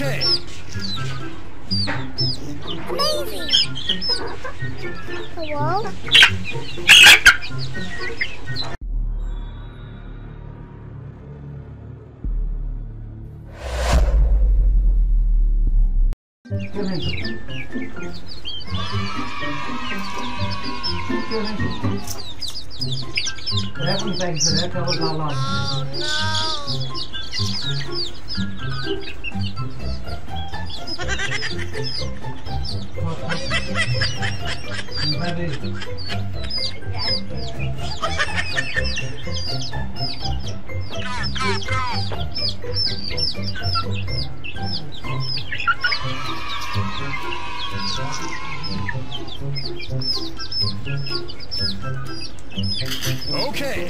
Okay. Amazing. Hello? What happened back to that? That was our lunch. Okay.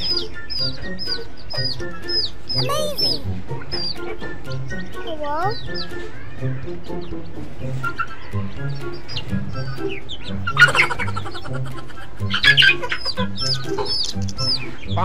Amazing. Hello? Amazing. Hello?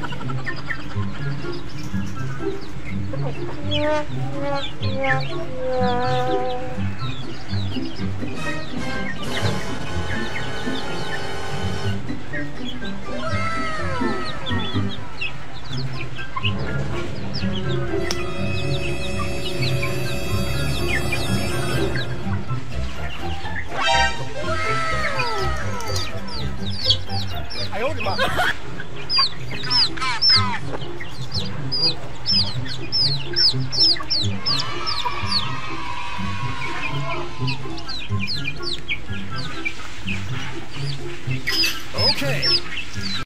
Amazing! Hello? Amazing!